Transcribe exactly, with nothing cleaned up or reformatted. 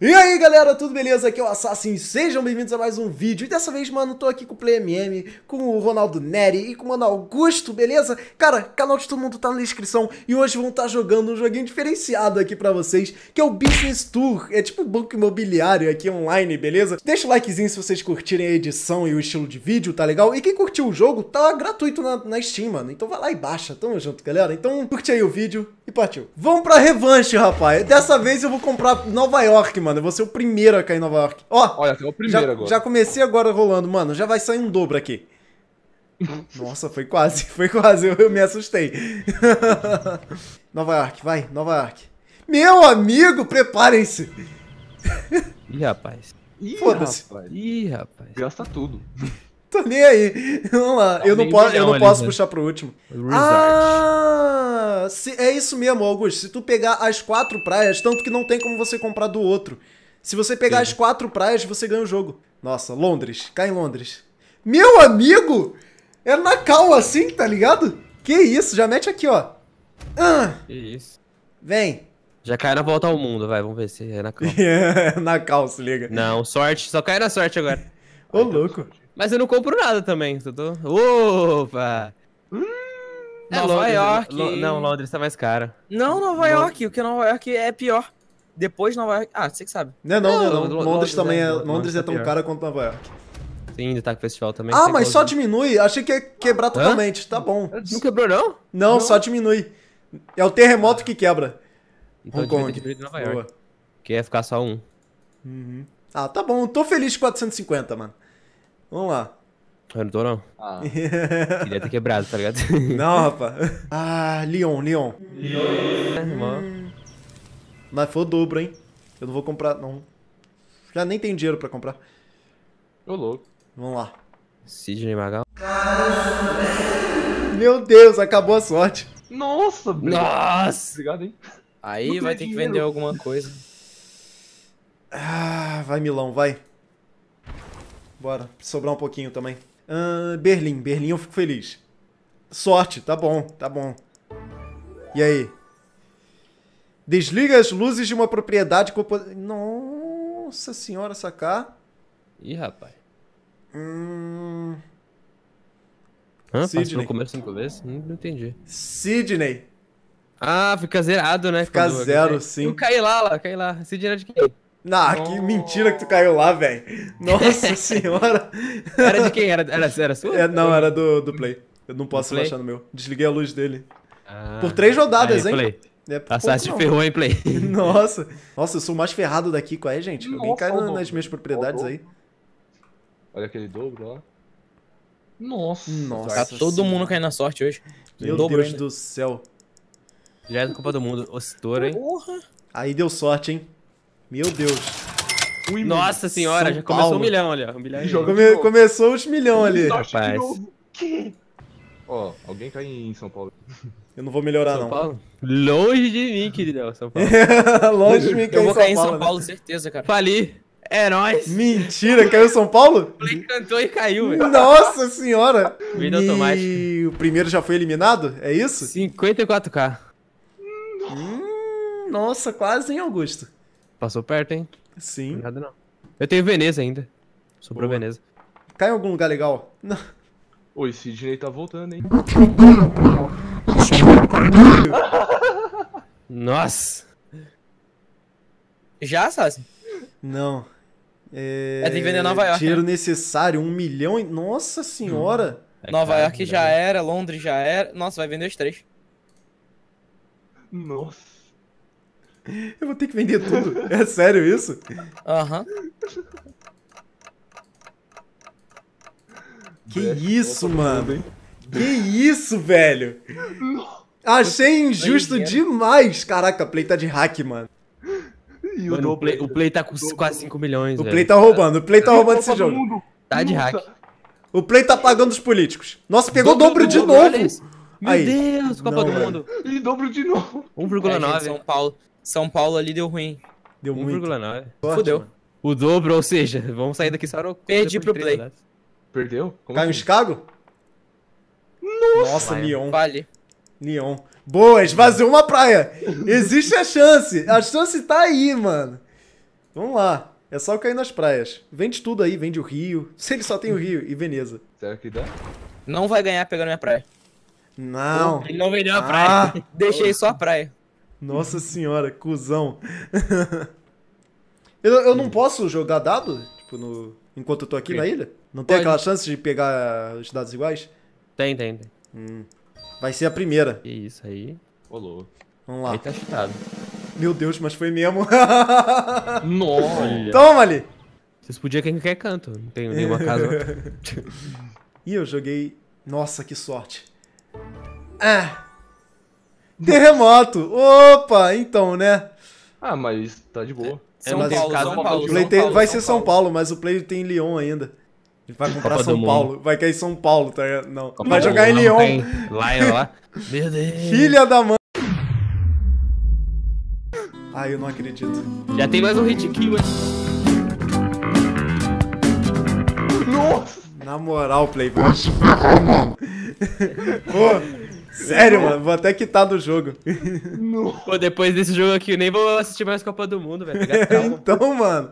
E aí galera, tudo beleza? Aqui é o Assassin, sejam bem-vindos a mais um vídeo. E dessa vez, mano, tô aqui com o PlayMM, com o Ronaldo Neri e com o Mano Augusto, beleza? Cara, canal de todo mundo tá na descrição e hoje vão estar jogando um joguinho diferenciado aqui pra vocês, que é o Business Tour, é tipo um banco imobiliário aqui online, beleza? Deixa o likezinho se vocês curtirem a edição e o estilo de vídeo, tá legal? E quem curtiu o jogo, tá gratuito na, na Steam, mano, então vai lá e baixa, tamo junto, galera. Então curte aí o vídeo e partiu. Vamos pra revanche, rapaz, dessa vez eu vou comprar Nova York, mano. Eu vou ser o primeiro a cair em Nova York. Ó, olha, é o primeiro já, agora. Já comecei agora rolando, mano. Já vai sair um dobro aqui. Nossa, foi quase, foi quase. Eu, eu me assustei. Nova York, vai, Nova York. Meu amigo, preparem-se. Ih, rapaz. Foda-se. Ih, rapaz. Gasta tudo. Tô nem aí. Vamos lá. Tá, eu não, po eu não posso ali, puxar né? pro último. Resort. Ah, se, é isso mesmo, Augusto. Se tu pegar as quatro praias, tanto que não tem como você comprar do outro. Se você pegar Sim. as quatro praias, você ganha o jogo. Nossa, Londres. Cai em Londres. Meu amigo! É na cal assim, tá ligado? Que isso? Já mete aqui, ó. Ah. Que isso. Vem. Já cai na volta ao mundo, vai. Vamos ver se é na cal. É, na cal, se liga. Não, sorte. Só cai na sorte agora. Ô, vai, louco. Tá. Mas eu não compro nada também, Tutu. Opa! Hum, é Nova Londres, York. Lo, não, Londres tá mais caro. Não, Nova Lond... York. O que Nova York é pior. Depois Nova York... Ah, você que sabe. Não, não, não. não. Londres, Londres também é... Londres, Londres é tão tá cara quanto Nova York. Sim, ainda tá com o festival também. Ah, mas só de... diminui. Achei que ia quebrar totalmente. Hã? Tá bom. Não quebrou, não? Não? Não, só diminui. É o terremoto que quebra. Então Hong Kong. De Nova York. Boa. Que ia ficar só um. Uhum. Ah, tá bom. Tô feliz com quatrocentos e cinquenta, mano. Vamos lá. Eu não tô, não. Ah. Queria ter quebrado, tá ligado? Não, rapaz. Ah, Lyon, Lyon. Lyon. É, irmão. Mas foi o dobro, hein? Eu não vou comprar, não. Já nem tenho dinheiro pra comprar. Tô louco. Vamos lá. Sidney Magal. Meu Deus, acabou a sorte. Nossa, Nossa. Obrigado, hein? Aí vai ter dinheiro. Que vender alguma coisa. Ah, vai, Milão, vai. Bora, sobrar um pouquinho também. Uh, Berlim, Berlim eu fico feliz. Sorte, tá bom, tá bom. E aí? Desliga as luzes de uma propriedade... Compo... Nossa senhora, sacar. Ih, rapaz. Hum... Hã? Passou no começo cinco vezes? Não, não entendi. Sidney. Ah, fica zerado, né? Fica zero, sim. Eu caí lá, lá, caí lá. Sidney era de quem? Nah, oh. Que mentira que tu caiu lá, velho. Nossa senhora. Era de quem? Era, era, era sua? É, não, era do, do Play. Eu não posso relaxar no meu. Desliguei a luz dele. Ah. Por três rodadas, aí, hein? Play. É, por a Sassi ferrou, hein, Play? Nossa. Nossa, eu sou o mais ferrado daqui, qual é, gente? Nossa, alguém cai na, nas minhas propriedades aí. Olha aquele dobro lá. Nossa. Nossa. Tá todo senhora. mundo caindo na sorte hoje. Meu dobro Deus ainda. do céu. Já é da Copa do Mundo. Oscitora, hein? Porra. Aí deu sorte, hein? Meu Deus. Ui, Nossa senhora, São já começou Paulo. um milhão ali, ó. Um milhão Come, começou os milhão ali. Rapaz. Ó, oh, alguém cai em São Paulo. Eu não vou melhorar, São não. Paulo? Longe de mim, querido. São Paulo. Longe de mim, que Eu vou cair em São Paulo, né? Paulo, certeza, cara. Fali. É nóis. Mentira, caiu São Paulo? Ele cantou e caiu, velho. Nossa senhora. Vida e... automática. E o primeiro já foi eliminado? É isso? cinquenta e quatro K. Hum, nossa, quase, hein, Augusto? Passou perto, hein? Sim. Nada não. Eu tenho Veneza ainda. Sobrou Boa. Veneza. Cai em algum lugar legal? Não. Ô, esse Sidney tá voltando, hein? Nossa. Já, Sassi? Não. É... é tem que vender Nova York. Dinheiro né? necessário, um milhão e... Nossa senhora. Hum. É Nova York é já era, Londres já era. Nossa, vai vender os três. Nossa. Eu vou ter que vender tudo. É sério isso? Aham. Uhum. Que isso, mano. Que isso, velho. Achei injusto demais. Caraca, Play tá de hack, mano. Mano, o, Play, o Play tá com quase cinco milhões, velho. O Play tá roubando. O Play tá roubando esse jogo. Tá de hack. O Play tá pagando os políticos. Nossa, pegou o dobro de novo. Meu Aí. Deus, Copa Não, do mano. Mundo. E dobro de novo. um vírgula nove. É, São Paulo. São Paulo ali deu ruim. Deu um vírgula nove. Fudeu. Mano. O dobro, ou seja, vamos sair daqui só. Perdi pro Play. Horas. Perdeu? Como Caiu em Chicago? Nossa, Lyon. Vale. Lyon. Boa, esvaziou uma praia. Existe a chance. A chance tá aí, mano. Vamos lá. É só cair nas praias. Vende tudo aí, vende o Rio. Se ele só tem o Rio e Veneza. Será que dá? Não vai ganhar pegando minha praia. Não. Ele não vendeu a ah. praia. Deixei só a praia. Nossa senhora, cuzão. eu, eu não posso jogar dado? Tipo, no... enquanto eu tô aqui Sim. na ilha? Não tem Pode. aquela chance de pegar os dados iguais? Tem, tem, tem. Hum. Vai ser a primeira. Que isso aí. Rolou. Vamos lá. Aí tá chutado. Meu Deus, mas foi mesmo. Nossa. Toma ali. Vocês podiam quem quer canto. Não tenho nenhuma casa. Ih, eu joguei... Nossa, que sorte. Ah. Terremoto. Opa, então, né? Ah, mas tá de boa. É, São, Paulo, caso, São, Paulo, São, Paulo, São Paulo. Tem... Vai ser São Paulo, mas o play tem Lyon ainda. Ele vai comprar Copa São Paulo. Vai cair São Paulo, tá ligado? Não. Copa vai jogar em Lyon. Tem... Lá é lá. Meu Deus. Filha da mãe. Ai, eu não acredito. Já tem mais um hit aqui, mas... Nossa! Na moral, Play. Vai se ferrar, mano. Pô, sério, mano. Vou até quitar do jogo. Não. Pô, depois desse jogo aqui, eu nem vou assistir mais Copa do Mundo, velho. Então, mano.